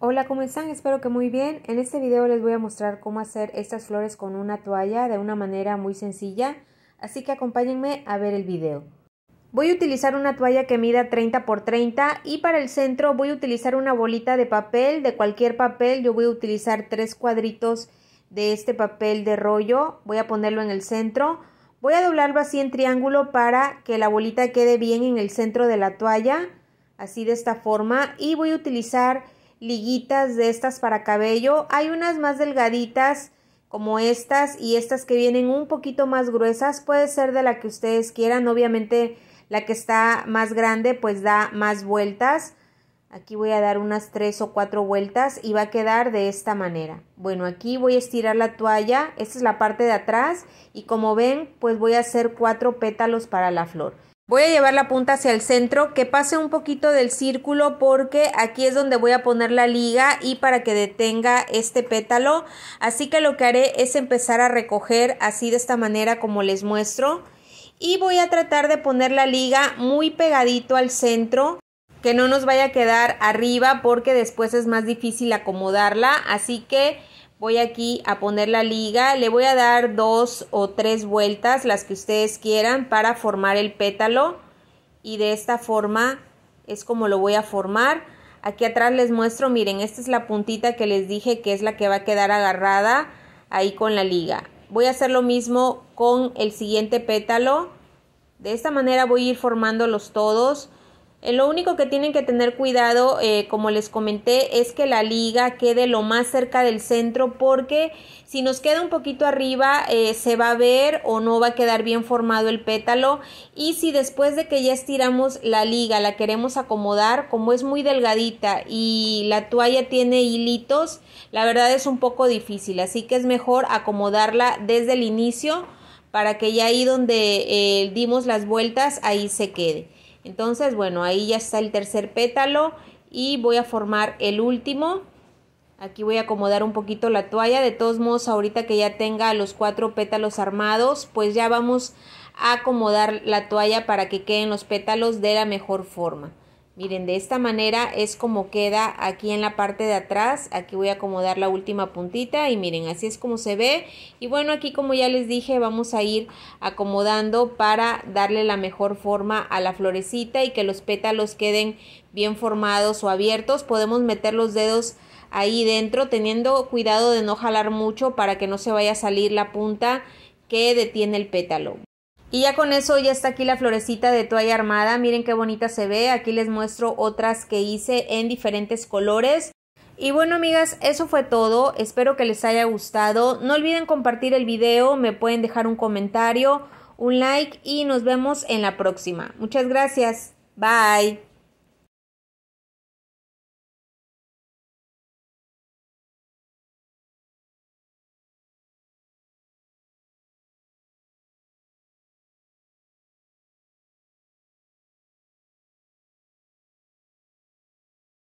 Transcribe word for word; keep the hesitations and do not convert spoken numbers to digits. Hola, ¿cómo están? Espero que muy bien. En este video les voy a mostrar cómo hacer estas flores con una toalla de una manera muy sencilla, así que acompáñenme a ver el video. Voy a utilizar una toalla que mida treinta por treinta y para el centro voy a utilizar una bolita de papel, de cualquier papel. Yo voy a utilizar tres cuadritos de este papel de rollo, voy a ponerlo en el centro. Voy a doblarlo así en triángulo para que la bolita quede bien en el centro de la toalla, así de esta forma, y voy a utilizar liguitas de estas para cabello. Hay unas más delgaditas como estas y estas que vienen un poquito más gruesas, puede ser de la que ustedes quieran. Obviamente la que está más grande pues da más vueltas. Aquí voy a dar unas tres o cuatro vueltas y va a quedar de esta manera. Bueno, aquí voy a estirar la toalla, esta es la parte de atrás y como ven pues voy a hacer cuatro pétalos para la flor. Voy a llevar la punta hacia el centro, que pase un poquito del círculo porque aquí es donde voy a poner la liga y para que detenga este pétalo. Así que lo que haré es empezar a recoger así de esta manera como les muestro. Y voy a tratar de poner la liga muy pegadito al centro, que no nos vaya a quedar arriba porque después es más difícil acomodarla. Así que voy aquí a poner la liga, le voy a dar dos o tres vueltas, las que ustedes quieran, para formar el pétalo. Y de esta forma es como lo voy a formar. Aquí atrás les muestro, miren, esta es la puntita que les dije que es la que va a quedar agarrada ahí con la liga. Voy a hacer lo mismo con el siguiente pétalo. De esta manera voy a ir formándolos todos. Eh, lo único que tienen que tener cuidado, eh, como les comenté, es que la liga quede lo más cerca del centro porque si nos queda un poquito arriba eh, se va a ver o no va a quedar bien formado el pétalo. Y si después de que ya estiramos la liga la queremos acomodar, como es muy delgadita y la toalla tiene hilitos, la verdad es un poco difícil, así que es mejor acomodarla desde el inicio para que ya ahí donde eh, dimos las vueltas ahí se quede. Entonces, bueno, ahí ya está el tercer pétalo y voy a formar el último. Aquí voy a acomodar un poquito la toalla. De todos modos, ahorita que ya tenga los cuatro pétalos armados, pues ya vamos a acomodar la toalla para que queden los pétalos de la mejor forma. Miren, de esta manera es como queda aquí en la parte de atrás. Aquí voy a acomodar la última puntita y miren, así es como se ve. Y bueno, aquí como ya les dije, vamos a ir acomodando para darle la mejor forma a la florecita y que los pétalos queden bien formados o abiertos. Podemos meter los dedos ahí dentro, teniendo cuidado de no jalar mucho para que no se vaya a salir la punta que detiene el pétalo. Y ya con eso ya está aquí la florecita de toalla armada, miren qué bonita se ve. Aquí les muestro otras que hice en diferentes colores. Y bueno, amigas, eso fue todo, espero que les haya gustado. No olviden compartir el video, me pueden dejar un comentario, un like y nos vemos en la próxima. Muchas gracias, bye.